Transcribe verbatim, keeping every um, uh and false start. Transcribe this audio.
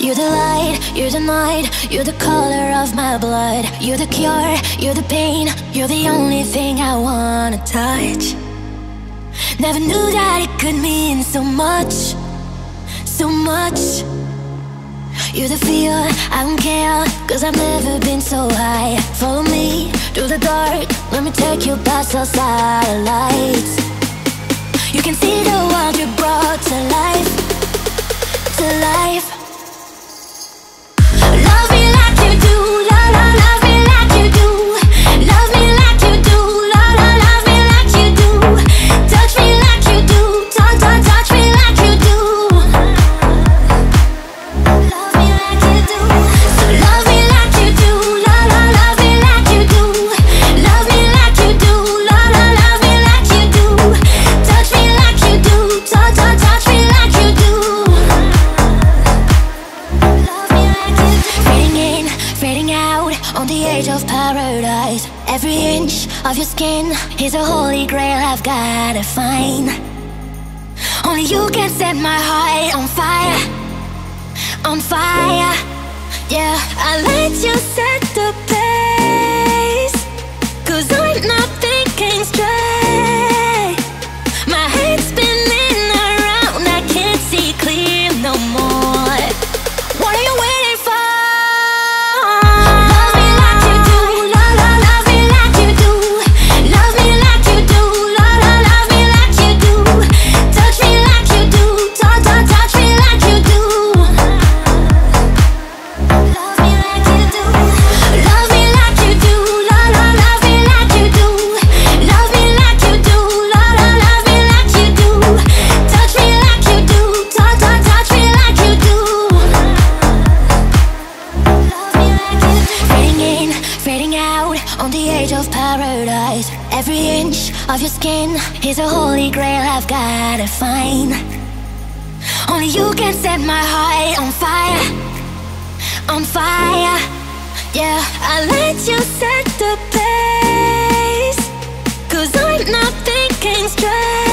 You're the light, you're the night, you're the color of my blood. You're the cure, you're the pain, you're the only thing I wanna touch. Never knew that it could mean so much, so much. You're the fear, I don't care, cause I've never been so high. Follow me through the dark, let me take you past our satellites. You can see the world you brought to life, to life. Love me like you do, la la, love me like you do. Love me like you do, la la, love me like you do. Touch me like you do, touch, touch, touch me like you do. Love me like you do. So love me like you do, la la, love me like you do. Love me like you do, la la, love me like you do. Touch me like you do, touch, touch, touch me like you do. Fading out on the edge of paradise. Every inch of your skin is a holy grail I've gotta find. Only you can set my heart on fire, on fire. Yeah, I let you set the pace, cause I'm not thinking straight. My head's spinning around, I can't see clear no more. What are you waiting for? Of your skin is a holy grail I've gotta find. Only you can set my heart on fire, on fire. Yeah, I let you set the pace, cause I'm not thinking straight.